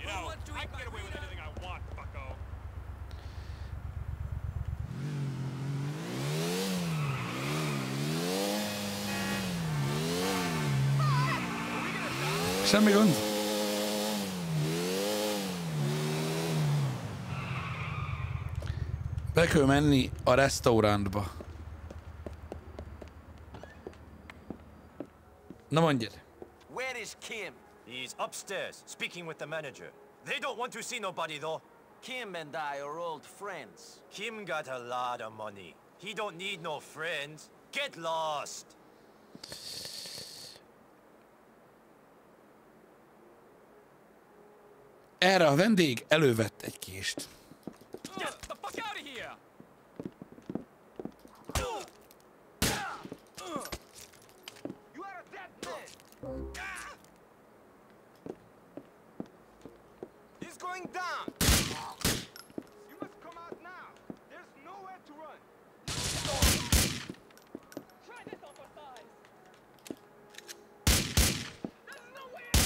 You know, I can get away with anything I want, bucko. Schau mit uns. Be kell menni a restaurantba. Na mondjad. Where is Kim? He's upstairs, speaking with the manager. They don't want to see nobody though. Kim and I are old friends. Kim got a lot of money. He don't need no friends. Get lost. Erre a vendég elővett egy kést. Going down. You must come out now. There's nowhere to run. Try this on for size. There's nowhere to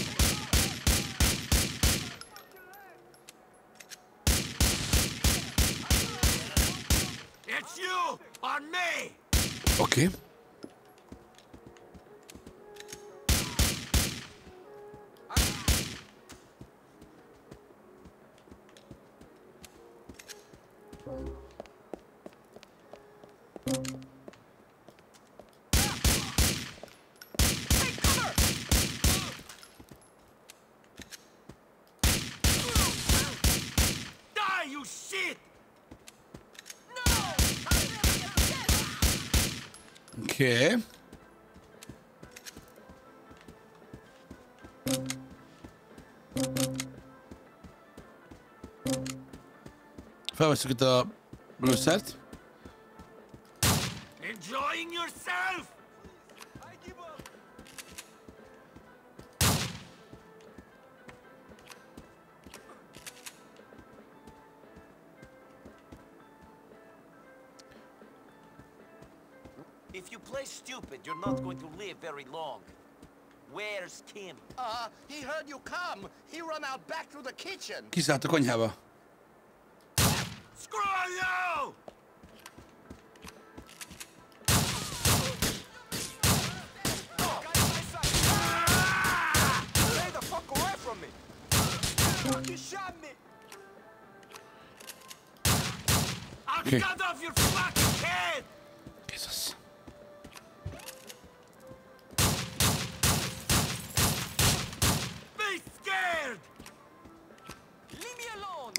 run. It's you on me. Okay. Okay. Felveszünk itt a lőszert. Enjoying yourself. I give up. If you play stupid, you're not going to live very long. Where's Kim? He heard you come. He ran out back to the kitchen. Kiszállt a konyhába. Screw you! Stay the fuck away from me! You shot me! I'll cut off your fucking head! Jesus. Be scared! Leave me alone!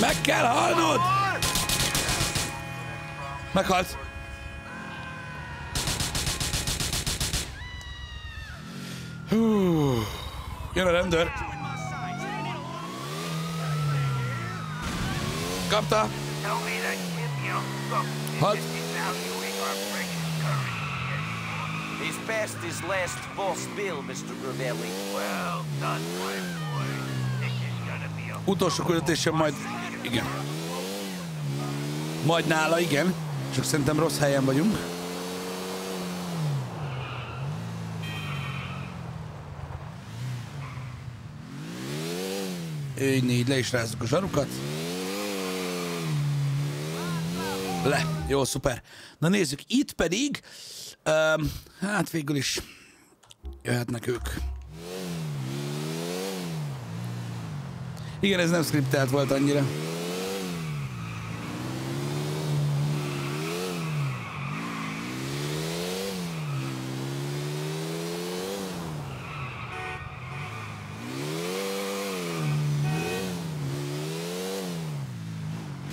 Meg kell halnod! Meghalt! Jön a rendőr! Kapta! Halt! He's passed his last boss bill, Mr. Gravelli. Well done, my boy. Utolsó küldetésem majd... Igen. Majd nála, igen. Csak szerintem rossz helyen vagyunk. Így, négy, le is rázzuk a zsarukat. Le. Jó, szuper. Na nézzük, itt pedig... hát végül is jöhetnek ők. Igen, ez nem scriptelt volt annyira.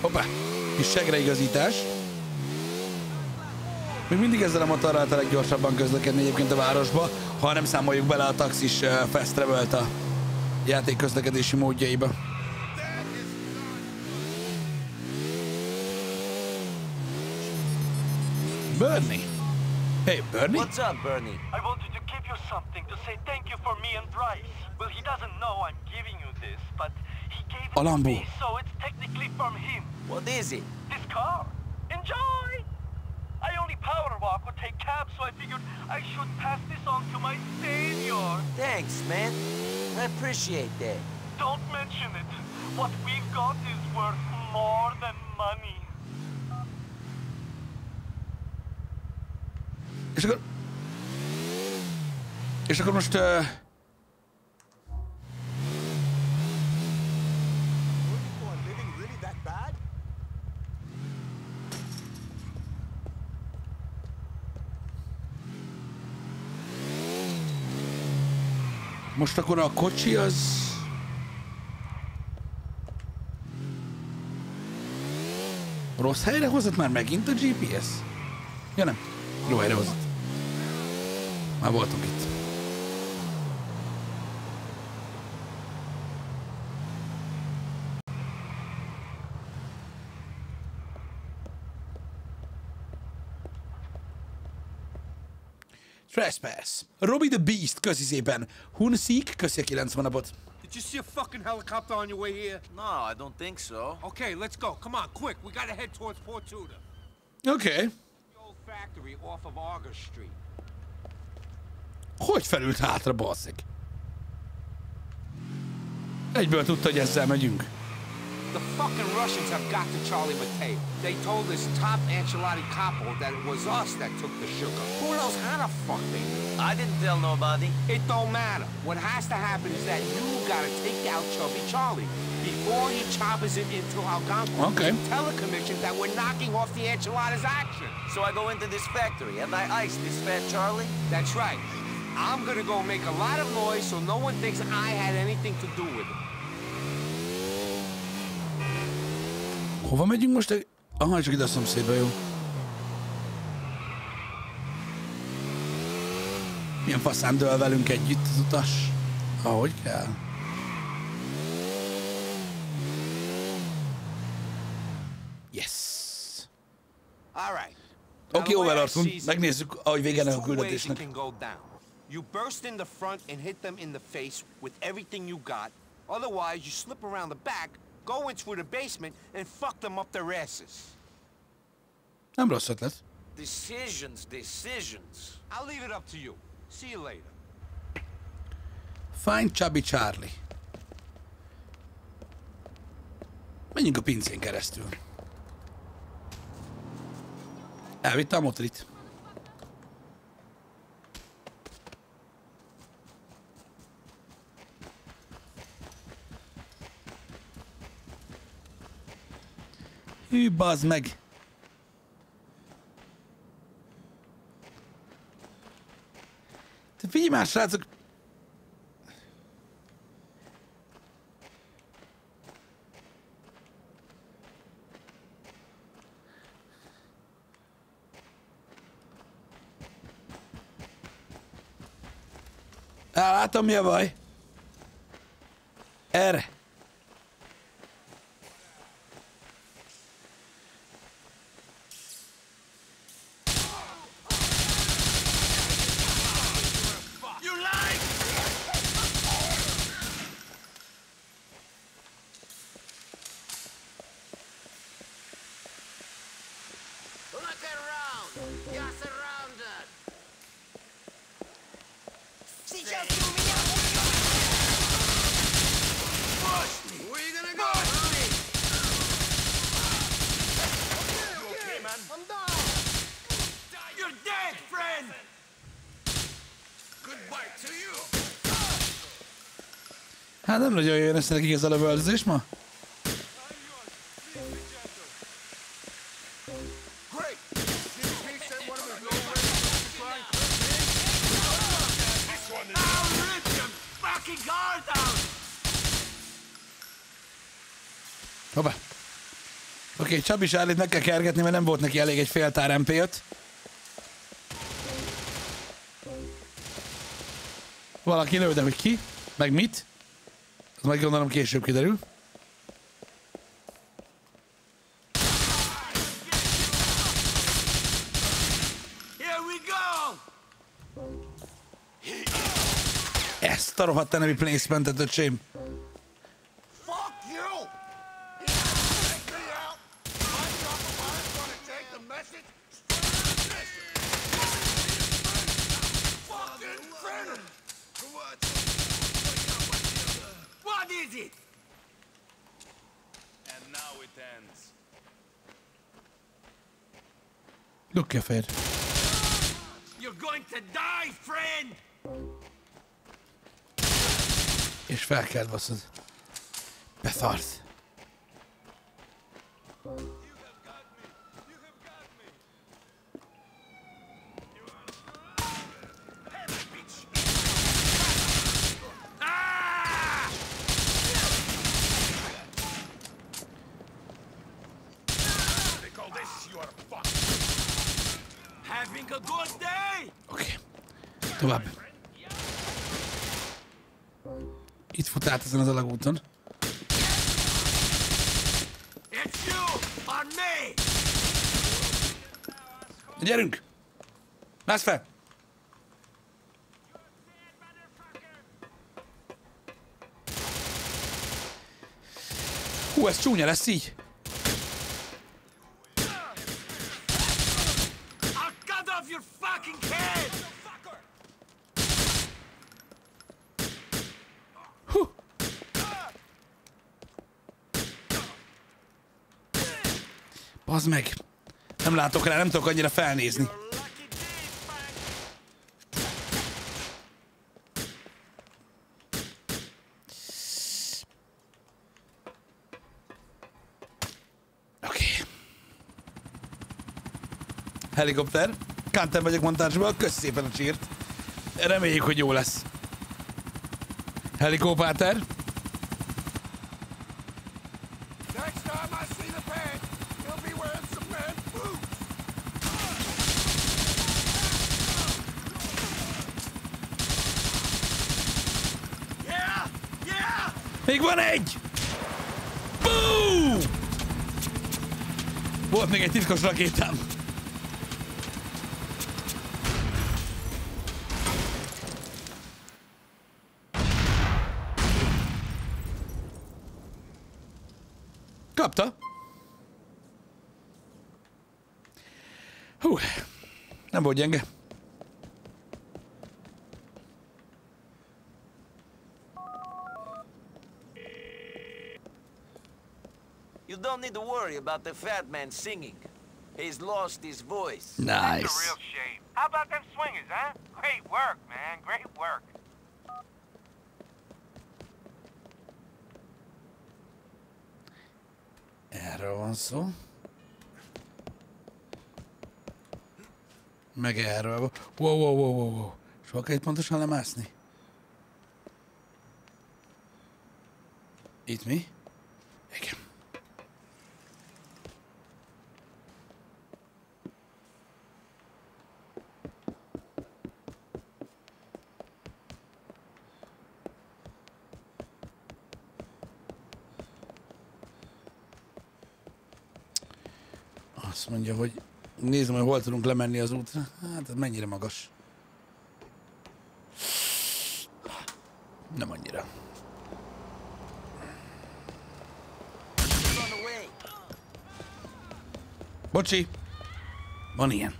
Hoppá! Kis segreigazítás. Még mindig ezzel a motorral a leggyorsabban közlekedni egyébként a városba, ha nem számoljuk bele a taxis fast travelt a játék közlekedési módjaiba. Bernie! Hey, Bernie! What's up, Bernie? I wanted to give you something to say thank you for me and Bryce. Well, he doesn't know I'm giving you this, but he gave it to me, so it's technically from him. What is it? This car. Enjoy! I only power walk or take cab, so I figured I should pass this on to my savior. Thanks, man. I appreciate that. Don't mention it. What we've got is worth more than money. És akkor most... Most akkor a kocsi az... Rossz helyre hozott már megint a GPS? Ja nem, jó helyre hozott. Már voltunk itt. Trespass. Robbie the Beast, köszi szépen. Hunseek, köszi a 9 hónapot. Did you see a fucking helicopter on your way here? No, I don't think so. Okay, let's go. Come on, quick. We gotta head towards Port Tudor. Okay. The old factory off of Auger Street. Hogy felült hátra, basszik? Egyből tudta, hogy ezzel megyünk. The fucking Russians have got to Charlie Mateo. They told this top Ancelotti couple that it was us that took the sugar. Who knows how the fuck they did? I didn't tell nobody. It don't matter. What has to happen is that you gotta take out Chubby Charlie before he choppers it into Algonquin. Okay. Tell the commission that we're knocking off the Ancelotti's action. So I go into this factory and I ice this fat Charlie? That's right. I'm gonna go make a lot of noise so no one thinks I had anything to do with it. Hova megyünk most? Aha, csak ide a szomszédba, jó. Milyen faszán dől velünk együtt az utas? Ahogy kell. Yes! Oké, overartunk. Megnézzük, ahogy vége ennek a küldetésnek. You burst in the front and hit them in the face with everything you got. Otherwise, you slip around the back, go into the basement and fuck them up their asses. I'm not certain. Decisions. I'll leave it up to you. See you later. Find Chubby Charlie. Menjünk a pincén keresztül. Elvitte a motorit. Hű, bazd meg! Te figyelj már, srácok! Á, látom, mi a baj! Erre! Hát nem nagyon jön össze nekik ez a lövöldözés ma? Hoppá! Oké, Csabi Sárlit meg kell kergetni, mert nem volt neki elég egy féltár MP-t. Valaki lő, de hogy ki, meg mit. Ez majd gondolom később kiderül. Ezt a rohadt enemy placementet, öcsém. Look, your fed. You're going to die, friend. És fel kell basszod. Betharth. Oké, tovább. Itt fut át ezen az alagúton. Gyerünk! Lász fel! Hú, ez csúnya lesz így. Az meg. Nem látok rá, nem tudok annyira felnézni. Oké. Helikopter. Kánten vagyok montázsban, kösz szépen a csírt. Reméljük, hogy jó lesz. Helikopter. Még van egy! Bú! Volt még egy titkos rakétám. Kapta. Hú, nem volt gyenge. Need to worry about the fat man singing. He's lost his voice. Nice. That's a real shame. How about them swingers, huh? Great work, man. Great work. Erről van szó. Meg erről van. Wow. Soha kell itt pontosan lemászni. Itt mi? Igen. Azt mondja, hogy nézzem, hogy hol tudunk lemenni az útra. Hát ez mennyire magas. Nem annyira. Bocsi! Van ilyen.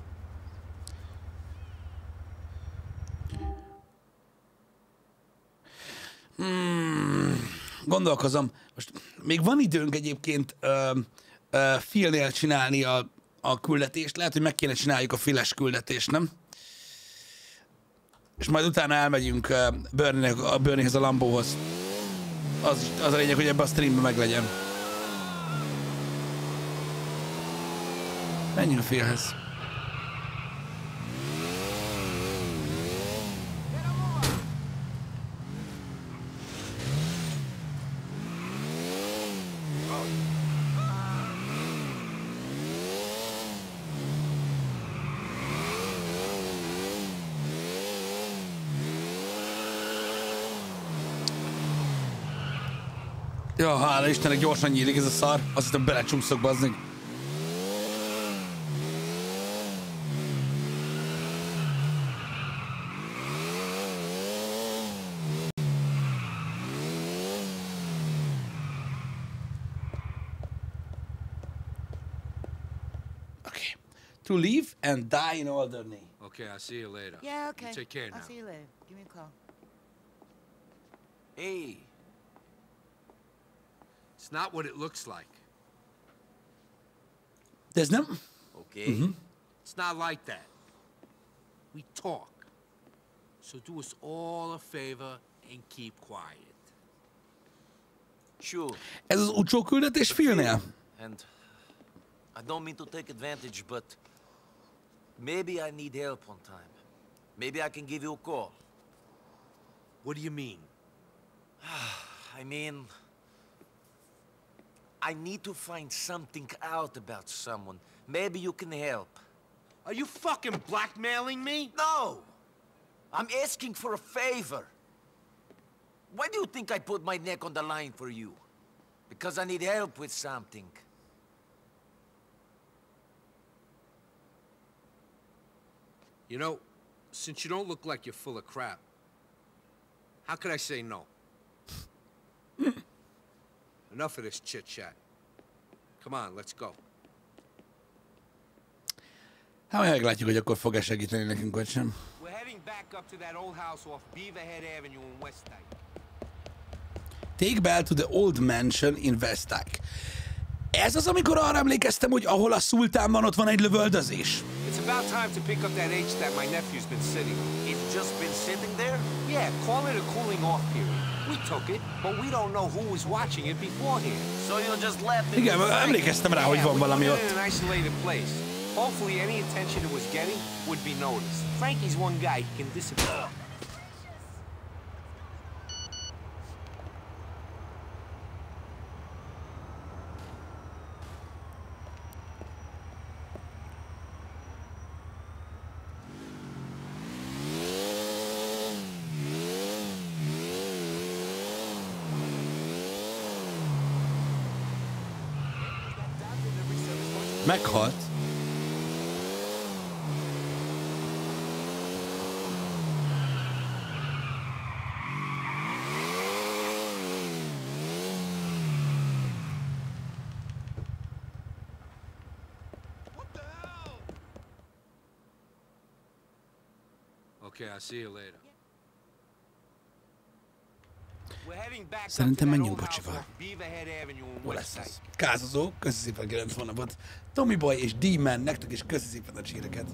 Gondolkozom. Most még van időnk egyébként... Philnél csinálni a küldetést. Lehet, hogy meg kéne csináljuk a Philes küldetést, nem? És majd utána elmegyünk Bernie-hez, a Lambóhoz. Az a lényeg, hogy ebbe a streamben meglegyen. Menjünk a Philhez. Jó, hála Istennek, gyorsan nyílik ez a szar. Azt hiszem belecsúszok, bazzik. Okay. To leave and die in Alderney. Okay, I'll see you later. Yeah, okay. You take care now. I'll see you later. Give me a call. Hey. It's not what it looks like. There's no... Okay. Mm-hmm. It's not like that. We talk. So do us all a favor and keep quiet. Sure. Ez az utolsó küldetés filmnél. And I don't mean to take advantage, but maybe I need help on time. Maybe I can give you a call. What do you mean? I mean, I need to find something out about someone. Maybe you can help. Are you fucking blackmailing me? No! I'm asking for a favor. Why do you think I put my neck on the line for you? Because I need help with something. You know, since you don't look like you're full of crap, how could I say no? Enough of this chit-chat. Come on, let's go. Hát meglátjuk, hogy akkor fog-e segíteni nekünk, vagy sem. We're heading back up to that old house off Beaverhead Avenue in Westtak. Take Bell to the old mansion in Westtak. Ez az, amikor arra emlékeztem, hogy ahol a szultán van, ott van egy lövöldözés. It's about time to pick up that H that my nephew's been sitting. It's just been sitting there? Yeah, call it a cooling off period. We took it, but we don't know who was watching it before here. So you'll just let them. Igen, emlékeztem rá, hogy van valami ott. In an isolated place. Hopefully, any attention it was getting would be noticed. Frankie's one guy who can disappear. Meghalt. What the hell? Okay, I'll see you later. Szerintem menjünk kocsival. Hol lesz ez? Kázozó, köszi szépen 9 hónapot. Tommy Boy és D-Man nektek is köszi szépen a csíreket.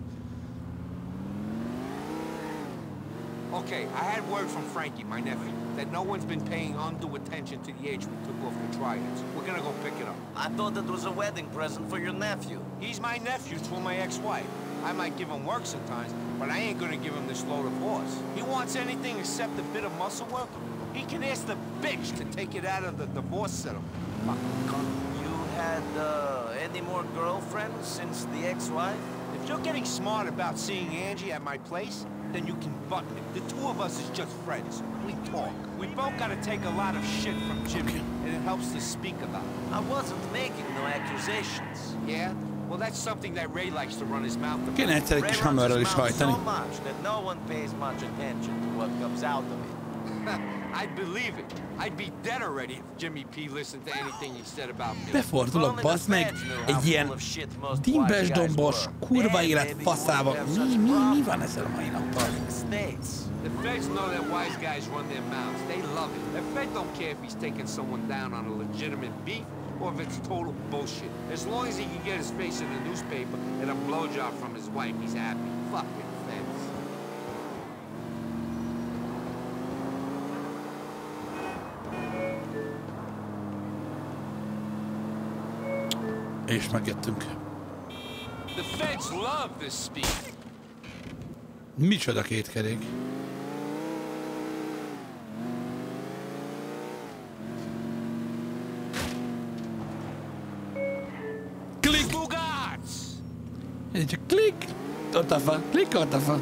Okay, I had word from Frankie, my nephew, that no one's been paying undue attention to the age we took off the tridents. We're gonna go pick it up. I thought it was a wedding present for your nephew. He's my nephew through my ex-wife. I might give him work sometimes, but I ain't gonna give him this load of horse. He wants anything except a bit of muscle work. He can ask the bitch to take it out of the divorce settlement. You had any more girlfriends since the ex-wife? If you're getting smart about seeing Angie at my place, then you can buck it. The two of us is just friends. We talk. We both gotta take a lot of shit from Jimmy, and it helps to speak about it. I wasn't making no accusations. Yeah? Well, that's something that Ray likes to run his mouth about. Ray runs his mouth so much that no one pays much attention to what comes out of it. I'd believe it. I'd be dead already if Jimmy P listened to anything you said about me. Befordulok, bassz meg, egy ilyen dimbes dombos, kurva élet faszával. Mi van ezzel a mai nappal? The feds know that wise guys run their mouths. They love it. The feds don't care if he's taking someone down on a legitimate beef or if it's total bullshit. As long as he can get his face in the newspaper and a blowjob from his wife, he's happy. Fuck it. És megjöttünk. The feds love this speed. Micsoda kétkerék. Klik! Klik! Klik! Ottafa! Klik! Ottafa!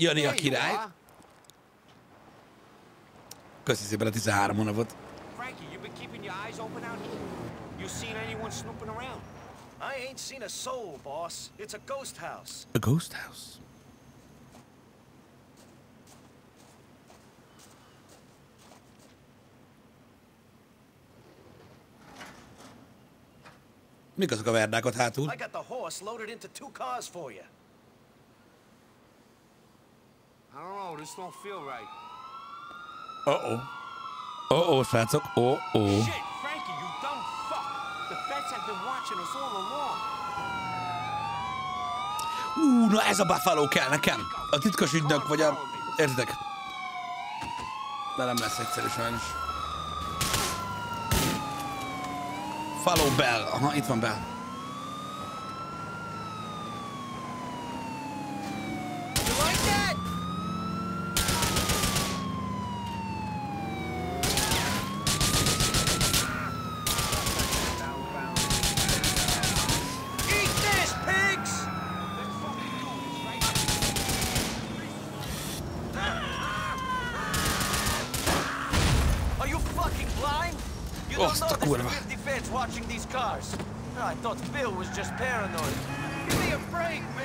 Jön a király. Köszi szépen a 13 hónapot. I ain't seen a soul, boss. It's a ghost house. A ghost house. Mik azok a verdák ott hátul? I got the horse loaded into two cars for you. I don't know, this don't feel right. Uh-oh. Uh-oh, srácok. Uh-oh. Shit, Frankie, you dumb fuck. The bats have been watching us all along. Na ez a Buffalo kell nekem. A titkos ügynök vagy a... Értitek? De nem lesz egyszerű sajnos. Follow Bell. Aha, itt van Bell.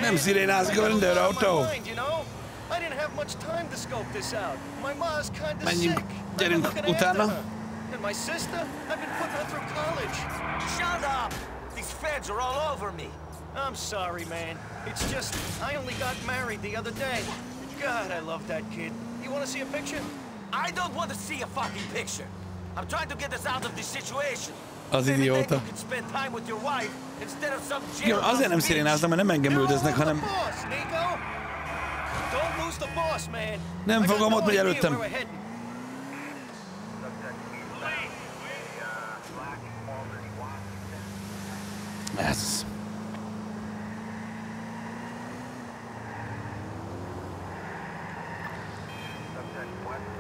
Nem szirénázik a rendőrautó. Menjünk, gyerünk utána. Az idióta. Igen, azért nem szirénáztam, mert nem engem üldöznek, hanem... Nem fogom, ott megy előttem. Ez.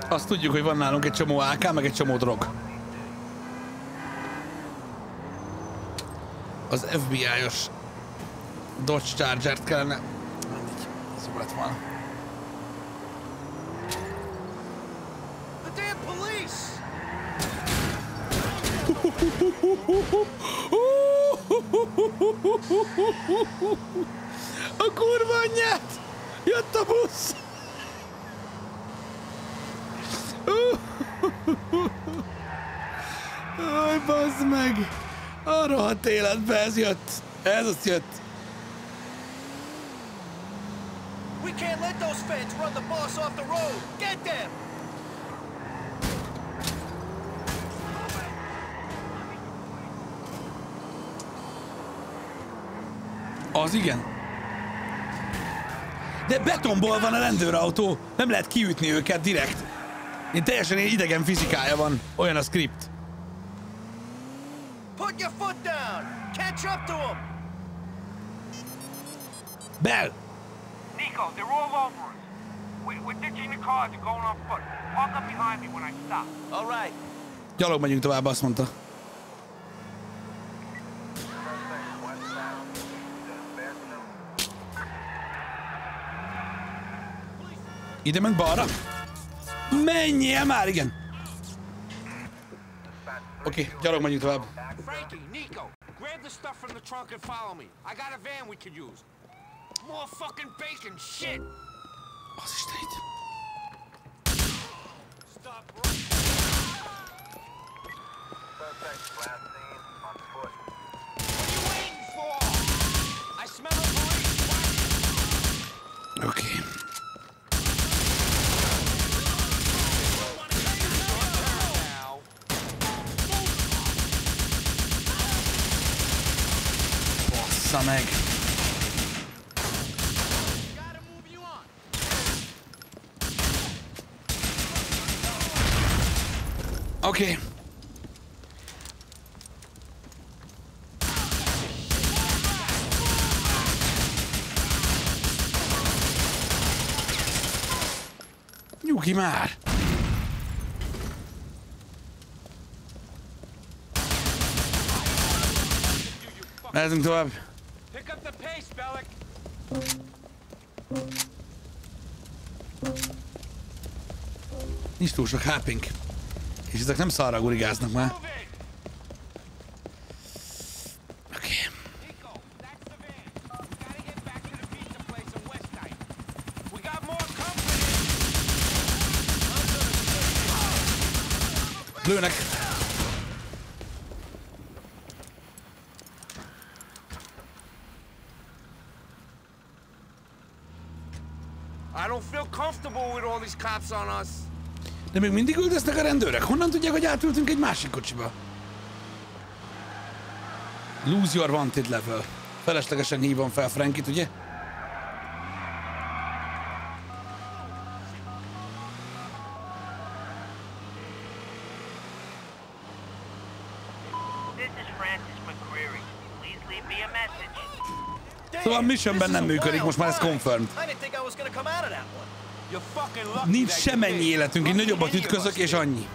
Azt tudjuk, hogy van nálunk egy csomó AK, meg egy csomó drog. Az FBI-os Dodge Charger-t kellene... Ez jó lett volna. A kurva anyját! Jött a busz! Aj, bazd meg! A rohadt életbe ez jött. Ez azt jött. Az igen. De betonból van a rendőrautó. Nem lehet kiütni őket direkt. Én teljesen idegen fizikája van. Olyan a script. Put your foot down! Catch up to him! Bell! Nico, they're all over us. We're ditching the cars and going on foot. Walk up behind me when I stop. All right. Gyalog megyünk tovább, azt mondta. Ide ment balra? Menjél már, igen! Oké, gyalog megyünk tovább. Frankie, Nico, grab the stuff from the trunk and follow me. I got a van we could use. More fucking bacon, shit. Az Isten itt. Oké. Meg. Oké. Nyugi már! Mehetünk tovább. Pick up the pace, Bellic. Nincs túl sok HP-nk. És ezek nem szarra gurigáznak már. Lőnek. De még mindig üldöznek a rendőrök. Honnan tudják, hogy átültünk egy másik kocsiba? Lose your wanted level. Feleslegesen hívom fel Frankit, ugye? A missionben nem működik, most már ez confirmed. Nincs semennyi életünk, így nagyobbat ütközök és annyi.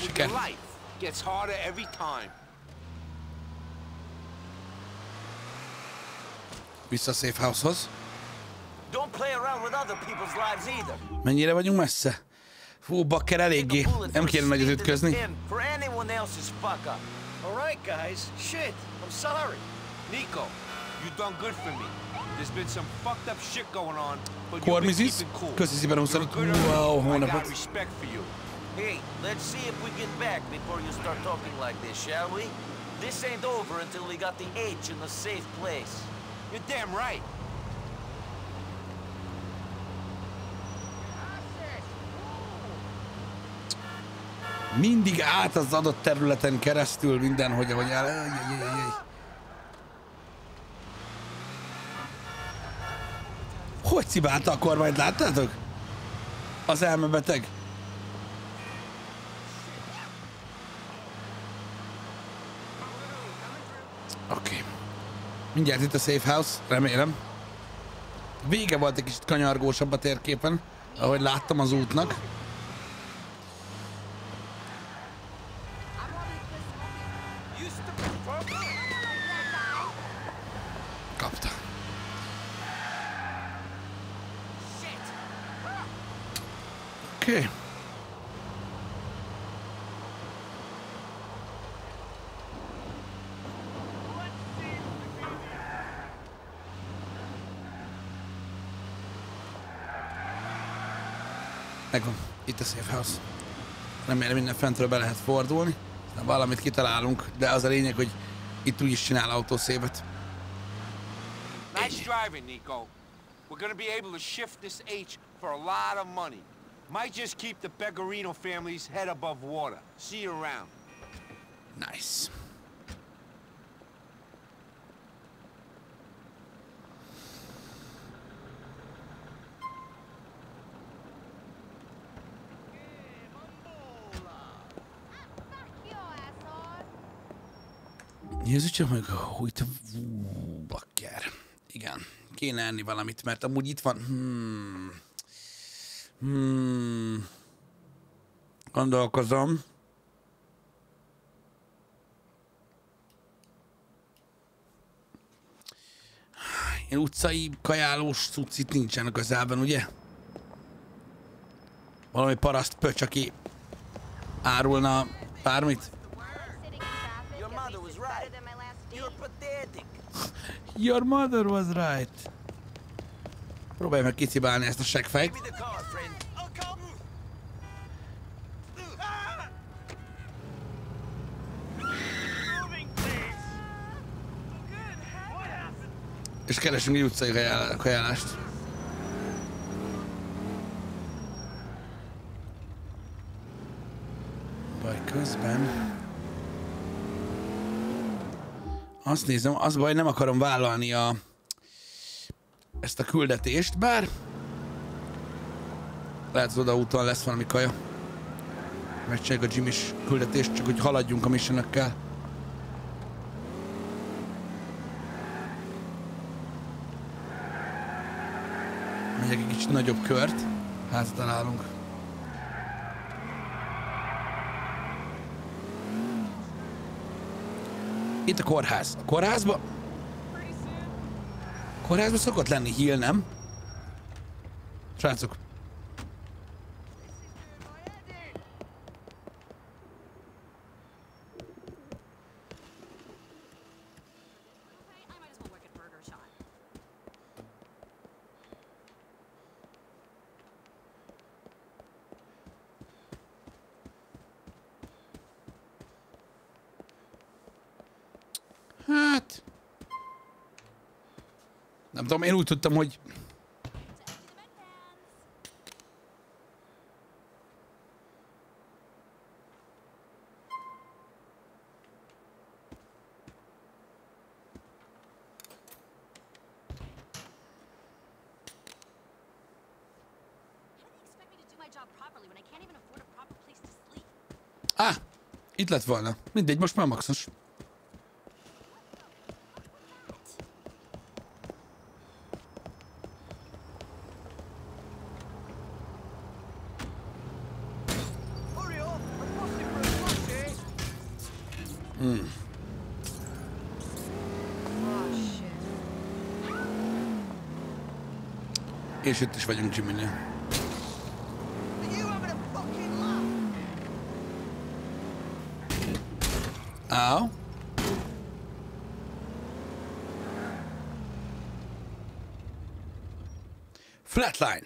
Siker. Vissza a safe house-hoz. Mennyire vagyunk messze? Fú, bakker, eléggé. Nem kéne nagyot ütközni. Kormizis? Köszi szépen, huszonat. Wow, hónapot. Mindig át az adott területen keresztül, mindenhogy, ahogy áll. Hogy cibálta a kormányt, láttátok? Az elmebeteg. Oké. Mindjárt itt a safe house, remélem. Vége volt egy kicsit kanyargósabb a térképen, ahogy láttam az útnak. Okay. Megvan, itt a safe house. Remélem minden fentről be lehet fordulni. Valamit kitalálunk, de az a lényeg, hogy itt úgyis csinál autószévet. Nice driving, Nico. We're gonna be able to shift this H for a lot of money. Might just keep the Pegorino family's head above water. See you around. Nice. Nézzük csak meg, hogy te... bakker. Igen, kéne enni valamit, mert amúgy itt van... Gondolkozom. Ilyen utcai kajálós cuccit nincsen a közelben, ugye? Valami paraszt pöcs, aki árulna bármit. Your mother was right. Próbálj meg kicibálni ezt a seggfejt. És keresünk egy utcai kajálást. Baj közben. Azt nézem, az baj, nem akarom vállalni a... ezt a küldetést, bár lehet, hogy odaúton lesz valami kaja. Megcsináljuk a Jim-is küldetést, csak hogy haladjunk a missionökkel. Megyek egy kicsit nagyobb kört, hát találunk. Itt a kórház. A kórházba... Kórházban szokott lenni heal, nem? Srácok. Nem tudom, én úgy tudtam, hogy... Á, itt lett volna. Mindegy, most már maxos. És itt is vagyunk Jimmy-nél. Áó. Flatline.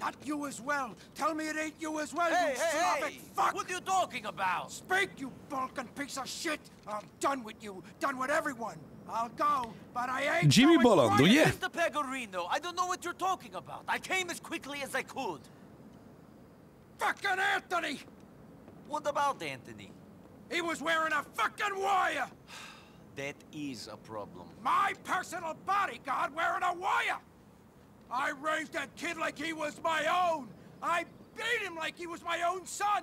Not you as well. Tell me it ain't you as well, hey, you Slavic fuck! What are you talking about? Speak, you Balkan piece of shit! I'm done with you, done with everyone. I'll go, but I ain't Jimmy Bolland, do you? Mr. Pegorino, I don't know what you're talking about. I came as quickly as I could. Fucking Anthony! What about Anthony? He was wearing a fucking wire! That is a problem. My personal bodyguard wearing a wire! I raised that kid like he was my own! I beat him like he was my own son!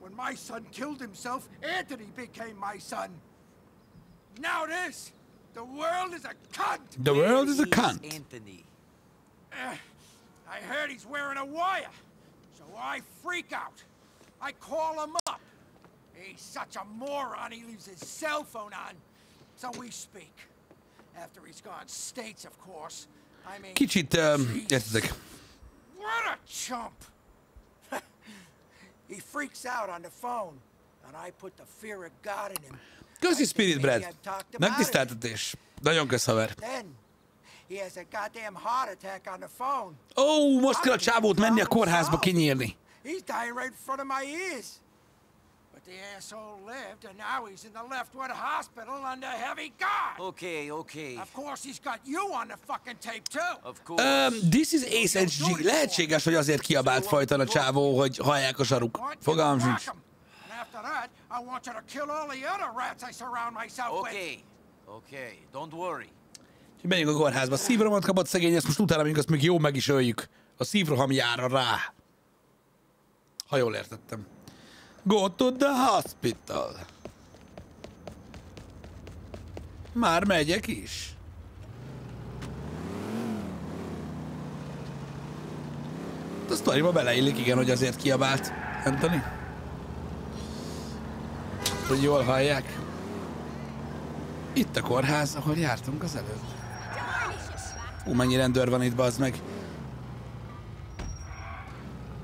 When my son killed himself, Anthony became my son. Now this! The world is a cunt! The world is a cunt. Anthony. I heard he's wearing a wire, so I freak out. I call him up. He's such a moron, he leaves his cell phone on. So we speak. After he's gone states, of course. I mean... Kicsit, what a chump! He freaks out on the phone, and I put the fear of God in him. Köszi, Spirit Brad. Megtiszteltetés. Nagyon kösz, haver. Ó, most kell a csávót menni a kórházba kinyírni. This is ASG. Lehetséges, hogy azért kiabált fajtan a csávó, hogy hallják a saruk. Fogalmam sincs. After that, I want you to kill all the other rats I surround myself with. Okay, okay, don't worry. Menjünk a kórházba. Szívrohamot kapott szegény, ezt most utána megyünk, azt még jó meg is öljük. A szívroham jár rá. Ha jól értettem. Go to the hospital. Már megyek is. A sztoriba beleillik, igen, hogy azért kiabált Anthony. Hogy jól hallják. Itt a kórház, ahol jártunk az előbb. Hú, mennyi rendőr van itt, bazd meg.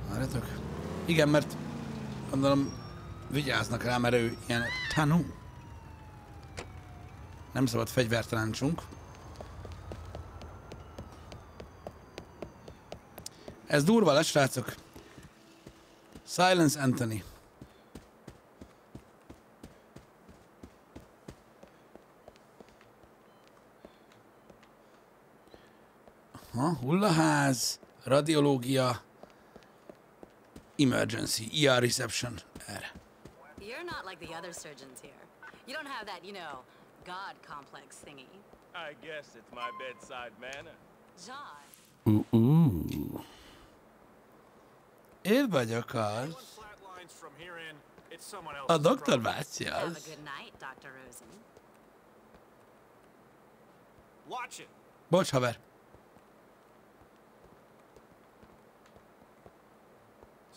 Várjatok. Igen, mert gondolom vigyáznak rá, mert ő ilyen tanú. Nem szabad fegyverteláncsunk. Ez durva lesz, srácok. Silence Anthony. Ha, hullaház, radiológia, emergency, ER reception, erre. You're not like the other surgeons here. You don't have that, you know, God complex thingy. I guess it's my bedside manner. John. Én vagyok az. A doktor bácsi az. Have a good night, Dr. Rosen. Watch it. Bocs, haver.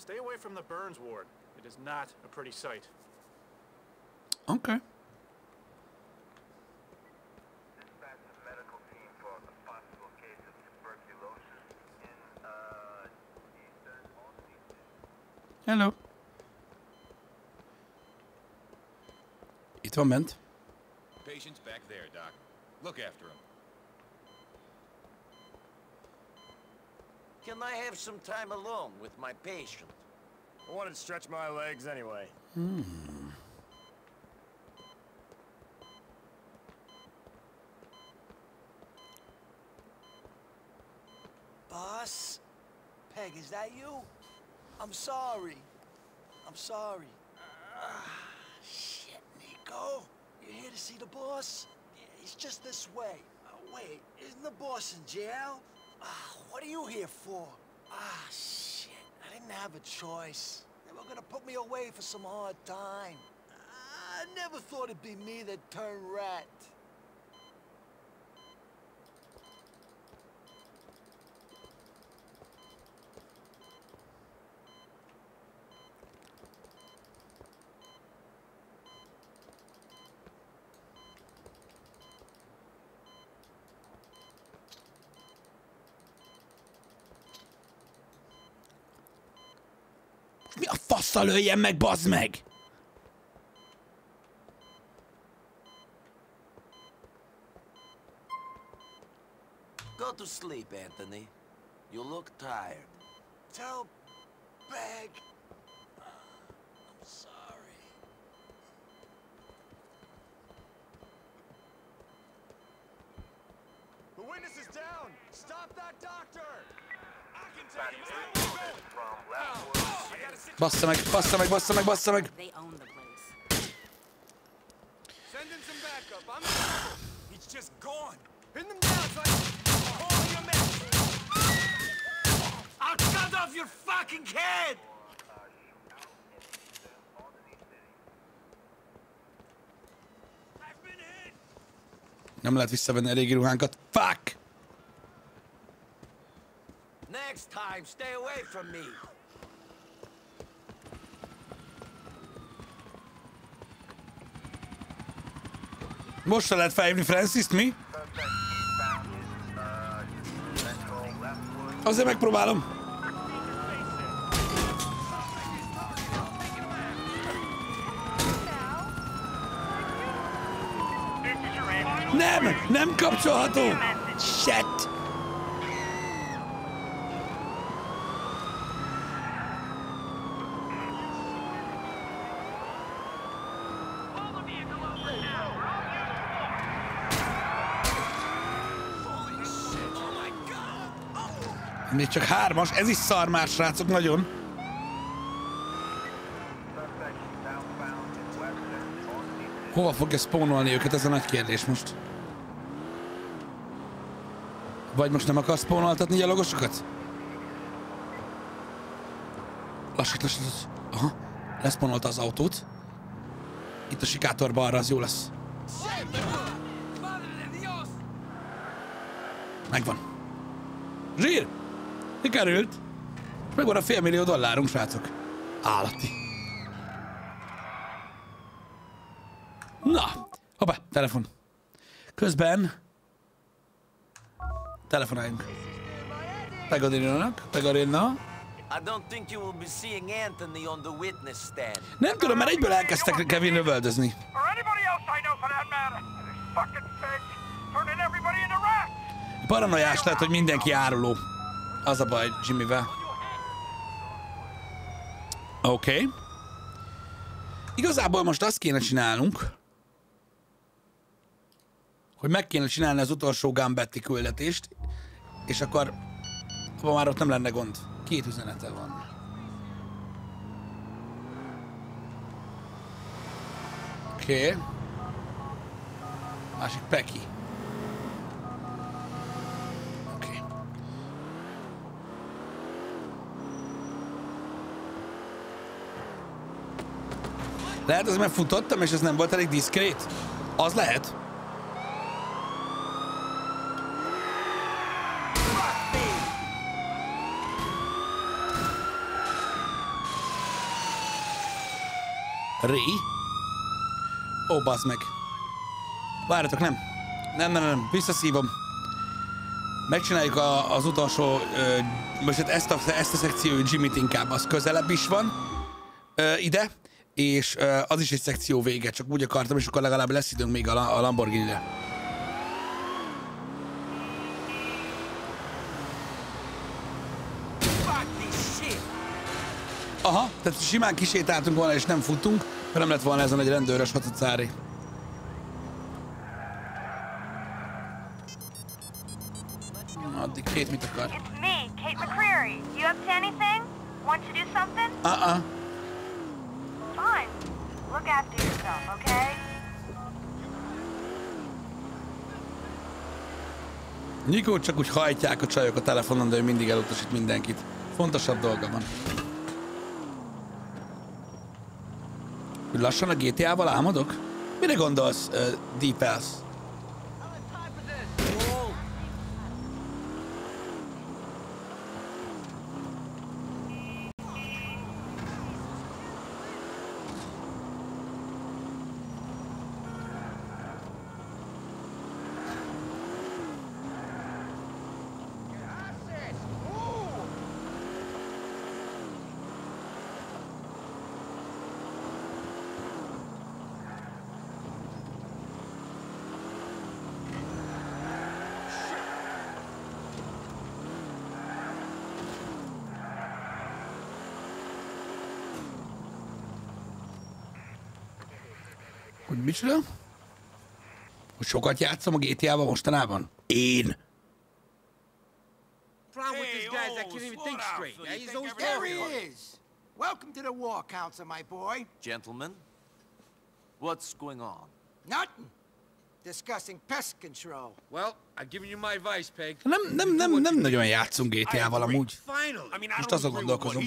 Stay away from the burns ward. It is not a pretty sight. Okay. Hello. Iets moment. Patients back there, Doc. Look after him. Can I have some time alone with my patient? I wanted to stretch my legs anyway. Hmm. Boss? Peg, is that you? I'm sorry. I'm sorry. Shit, Nico. You're here to see the boss? Yeah, he's just this way. Wait, isn't the boss in jail? What are you here for? Shit. I didn't have a choice. They were gonna put me away for some hard time. I never thought it'd be me that turned rat. Mi a fasszal lőjem meg, bazd meg! Go to sleep, Anthony. You look tired. Tell Peg. I'm sorry. The witness is down. Stop that doctor. I can take him. Bassza meg, bassza meg, bassza meg, bassza meg! Nem lehet visszavenni a régi ruhánkat. Fuck! Next time, stay away from me. Most lehet felhívni Francis-t, mi? Azért megpróbálom. Nem! Nem kapcsolható! Shit! Még csak hármas, ez is szar már, srácok, nagyon. Hova fogja spawnolni őket, ez a nagy kérdés most. Vagy most nem akar spawnoltatni gyalogosokat? Lassat, lassat, lassat. Aha, lespawnolta az autót. Itt a sikátor balra, az jó lesz. Megvan. Zsír! Sikerült! Megvan a $5 millió, srácok. Állati. Na! Hoppá, telefon. Közben... telefonáljunk. Pegorino-nak, Pegorino. Nem tudom, mert egyből elkezdtek Kevin lövöldözni. Paranoiás lehet, hogy mindenki áruló. Az a baj Jimmyvel. Oké. Okay. Igazából most azt kéne csinálnunk, hogy meg kéne csinálni az utolsó Gambetti küldetést, és akkor abban már ott nem lenne gond. Két üzenete van. Oké. Okay. Másik Peki. Lehet, az mert futottam, és ez nem volt elég diszkrét? Az lehet. 3. O, baszd meg. Várjatok, nem. Nem. Visszaszívom. Megcsináljuk az utolsó... most ezt a szekciói Jimmy-t inkább, az közelebb is van. Ide. És az is egy szekció vége, csak úgy akartam, és akkor legalább lesz időnk még a Lamborghini-re. Aha, tehát simán kisétáltunk volna, és nem futunk, mert nem lett volna ezen egy rendőrös hatacári. Addig Kate mit akar? It's me, Kate McCreary. You up to anything? Want to do something? Fine. Look after yourself, okay? Nikó csak úgy hajtják a csajok a telefonon, de ő mindig elutasít mindenkit. Fontosabb dolga van. Lassan a GTA-val álmodok? Mire gondolsz, D-Pass? Micsoda? Hogy sokat játszom a GTA-ba mostanában? Én! Welcome to the war council, my boy. Gentlemen, what's going on? Nothing. Discussing pest control. Well, I've given you my advice, Peg. Nem nagyon játszunk GTA-val amúgy. Most azon gondolkozom.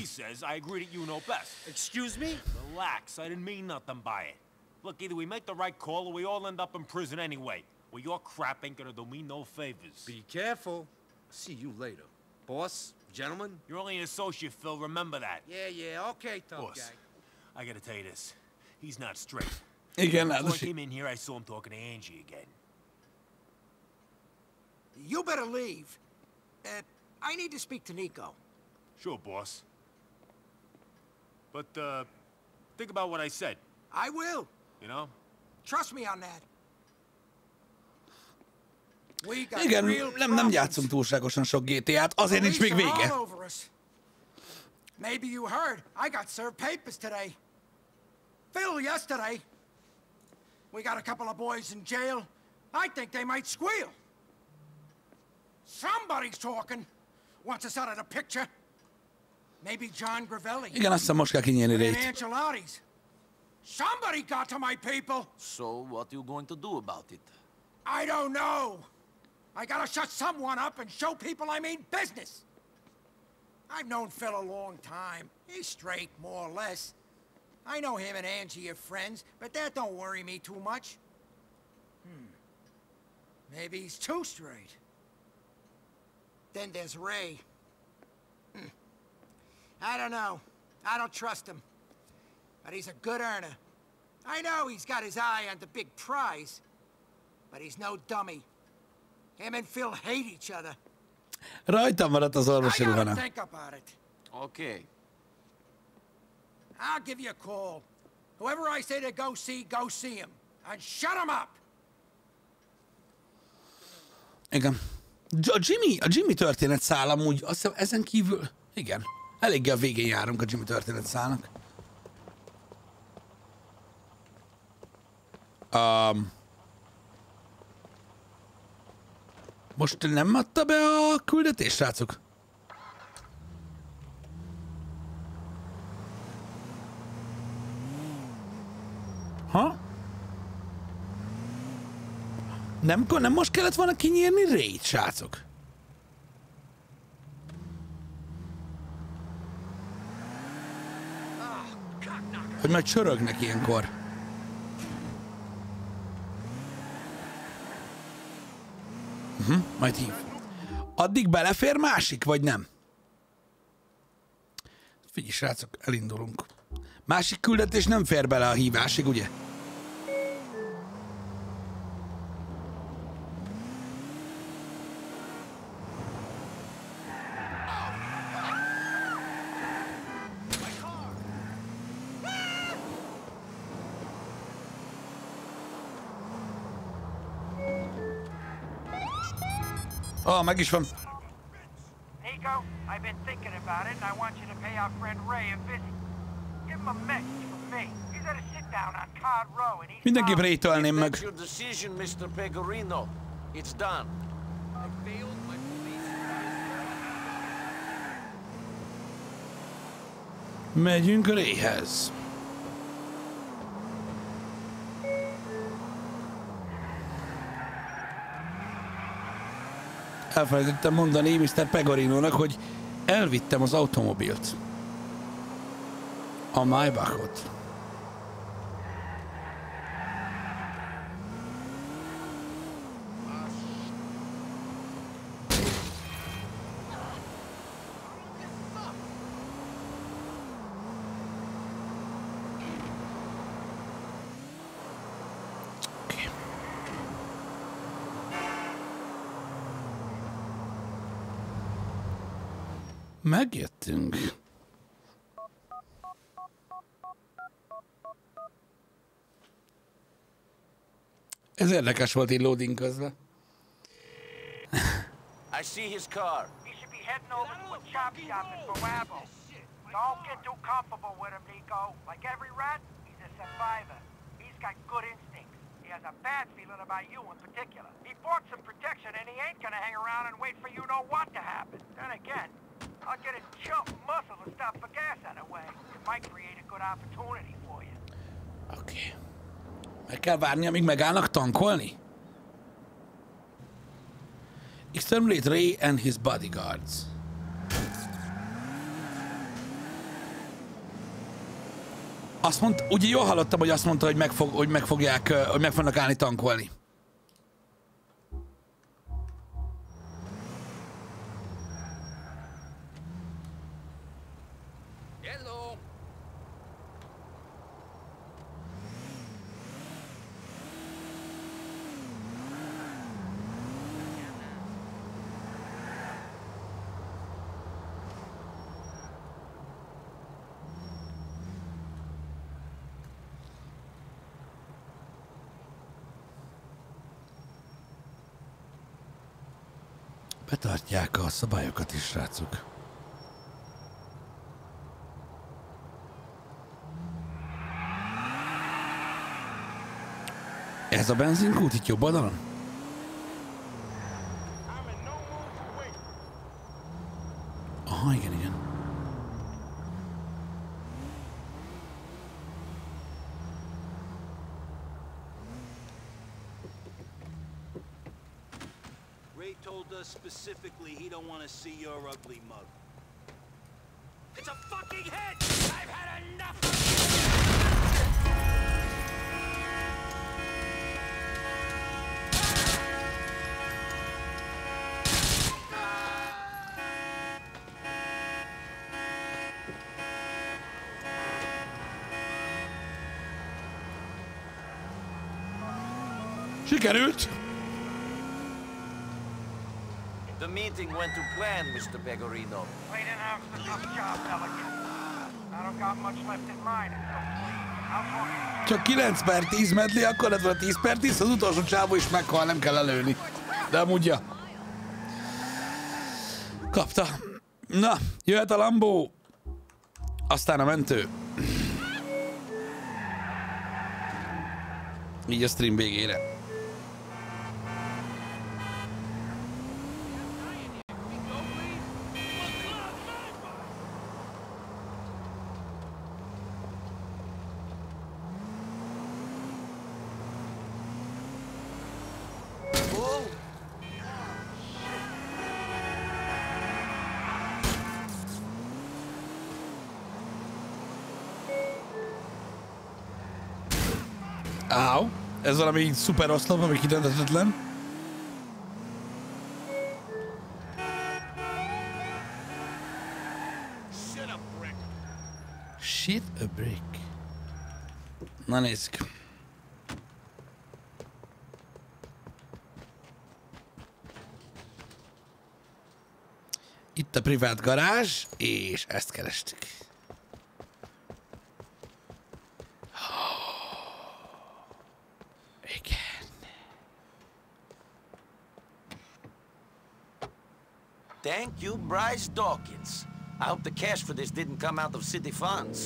Excuse me? Relax, I didn't mean nothing by it. Look, either we make the right call or we all end up in prison anyway. Well, your crap ain't gonna do me no favors. Be careful. See you later. Boss, gentlemen. You're only an associate, Phil. Remember that. Yeah, okay, tough guy. I gotta tell you this. He's not straight. Again, I came in here, I saw him talking to Angie again. You better leave. I need to speak to Nico. Sure, boss. But, think about what I said. I will. You know? Trust me on that. Igen, nem játszom túlságosan sok GTA-t, azért nincs még vége. Maybe you heard. I got served papers today. Phil, yesterday. We got a couple of boys in jail. I think they might squeal. Somebody's talking. Wants us out of the picture. Maybe John Gravelli. Igen, azt hiszem, most kell kinyírni rét. Somebody got to my people! So, what are you going to do about it? I don't know! I gotta shut someone up and show people I mean business! I've known Phil a long time. He's straight, more or less. I know him and Angie are friends, but that don't worry me too much. Maybe he's too straight. Then there's Ray. I don't know. I don't trust him. But he's a good earner. I know he's got his eye on the big prize, but he's no dummy. Him and Phil hate each other. Rajtam maradt az orvosi ruhana. Think about it. Okay. I'll give you a call. Whoever I say to go see him, and shut him up. Igen. A Jimmy történet szál amúgy, azt hiszem ezen kívül, igen, eléggé a végén járunk a Jimmy történet szálnak. Most nem adta be a küldetést, srácok? Ha? Nem most kellett volna kinyírni Ray-t, srácok? Hogy majd csörögnek ilyenkor. Majd hív. Addig belefér másik, vagy nem? Figyelj, srácok, elindulunk. Másik küldetés nem fér bele a hívásig, ugye? Oh, meg is van. Nico, I've been thinking about it and I want you to pay our friend Ray a visit. Give him a message from me. He's at a sit down on Card Row and he's mindenképp rétölném meg. It's your decision, Mr. Pegorino. It's done. I failed my police. Megyünk Rayhez. Elfelejtettem mondani Mr. Pegorinónak, hogy elvittem az automobilt. A Maybachot. Megjöttünk. Ez érdekes volt így loading közben. I see his car. He should be heading over to a chop shop in Boabo. Don't get too comfortable with him, Nico. Like every rat, he's a survivor. He's got good instincts. He has a bad feeling about you in particular. He bought some protection and he ain't gonna hang around and wait for you know what to happen. Then again, I'll get a chump muscle to stop for gas on the way. It might create a good opportunity for you. Okay. Meg kell várni, amíg megállnak tankolni? Exterminate Ray and his bodyguards. Azt mondta, ugye jól hallottam, hogy azt mondta, hogy meg fognak állni tankolni. Betartják a szabályokat is, srácok. Ez a benzinkút itt jobb oldalon? Aha, igen, igen. Specifically, he don't want to see your ugly mug. It's a fucking hit! I've had enough of you! Sikerült! The meeting went to plan, Mr. Pegorino. Wait an hour for the tough job, Pelican. I don't got much left in mine, so please, I'll talk to you. Csak 9 per 10 medli, akkor ez van 10 per 10, az utolsó csávó is meghal, nem kell lelőni. De amúgyja. Kapta. Na, jöhet a Lambó. Aztán a mentő. Így a stream végére. Ez valami szuper oszlop, ami kidentetetlen. Shit a brick. na nisk. Itt a privát garázs, és ezt kerestük. Thank you, Bryce Dawkins. I hope the cash for this didn't come out of city funds.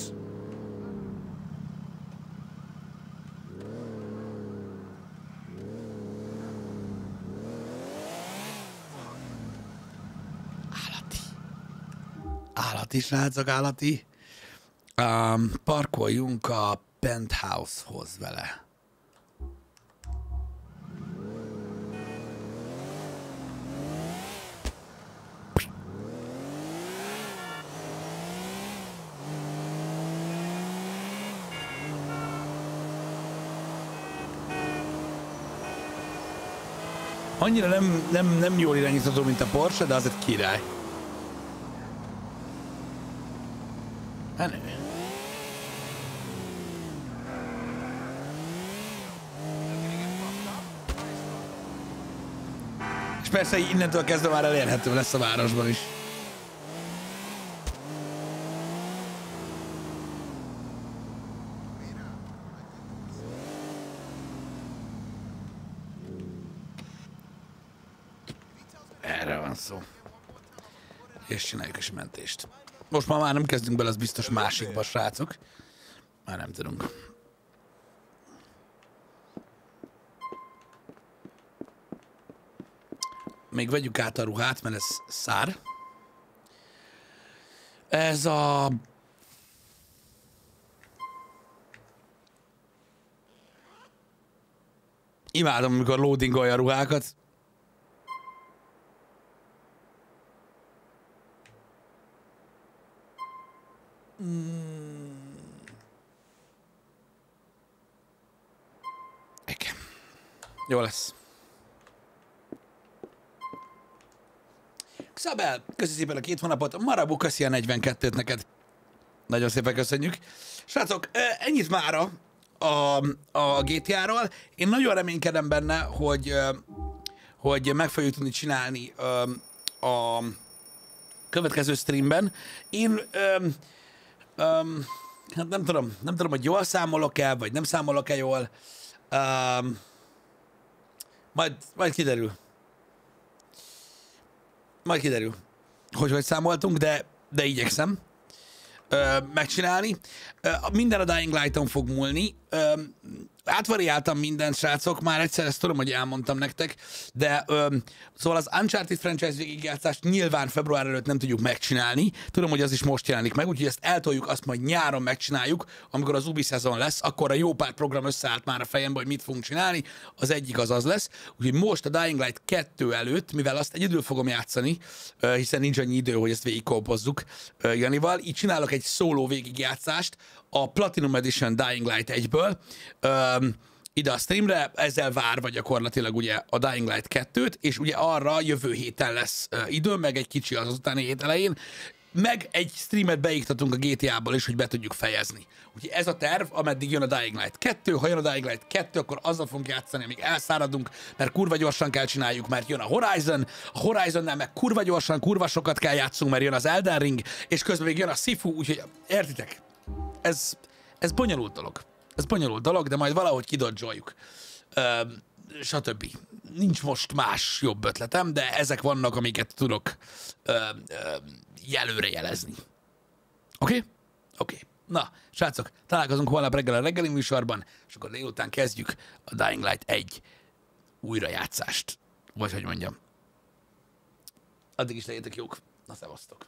Állati. Állati, srácok, állati. Parkoljunk a penthouse-hoz vele. Annyira nem jól irányítható, mint a Porsche, de azért király. Menő. És persze innentől kezdve már elérhető lesz a városban is. És csináljuk is mentést. Most már nem kezdünk bele, az biztos másikba, srácok. Már nem tudunk. Még vegyük át a ruhát, mert ez szár. Ez a... Imádom, amikor loadingolja a ruhákat. Igen. Jó lesz. Xabel, köszi szépen a 2 hónapot. Marabu, köszi a 42-t neked. Nagyon szépen köszönjük. Srácok, ennyit mára a GTA-ról. Én nagyon reménykedem benne, hogy meg fogjuk tudni csinálni a következő streamben. Én... hát nem tudom, hogy jól számolok el, vagy nem számolok el jól. Majd kiderül. Majd kiderül, hogy számoltunk, de igyekszem megcsinálni. Minden a Dying Light-on fog múlni. Átvariáltam mindent, srácok, már egyszer ezt tudom, hogy elmondtam nektek, de szóval az Uncharted franchise végigjátszást nyilván február előtt nem tudjuk megcsinálni. Tudom, hogy az is most jelenik meg, úgyhogy ezt eltoljuk, azt majd nyáron megcsináljuk, amikor az Ubi szezon lesz, akkor a jó pár program összeállt már a fejembe, hogy mit fogunk csinálni, az egyik az az lesz. Úgyhogy most a Dying Light 2 előtt, mivel azt egyedül fogom játszani, hiszen nincs annyi idő, hogy ezt végigkolpozzuk Janival, így csinálok egy szóló végigjátszást, a Platinum Edition Dying Light 1-ből ide a streamre, ezzel várva gyakorlatilag ugye a Dying Light 2-t, és ugye arra jövő héten lesz idő, meg egy kicsi az utáni hét elején, meg egy streamet beiktatunk a GTA-ból is, hogy be tudjuk fejezni. Úgyhogy ez a terv, ameddig jön a Dying Light 2, ha jön a Dying Light 2, akkor azzal fogunk játszani, amíg elszáradunk, mert kurva gyorsan kell csináljuk, mert jön a Horizonnál meg kurva gyorsan, kurva sokat kell játszunk, mert jön az Elden Ring, és közben még jön a Sifu, úgyhogy értitek? Ez bonyolult dolog. Ez bonyolult dolog, de majd valahogy kidodzsoljuk. Stb. Nincs most más jobb ötletem, de ezek vannak, amiket tudok jelőre jelezni. Oké? Oké. Na, srácok, találkozunk holnap reggel a reggeli műsorban, és akkor délután kezdjük a Dying Light 1 újrajátszást. Vagy hogy mondjam. Addig is legyetek jók. Na, szevasztok.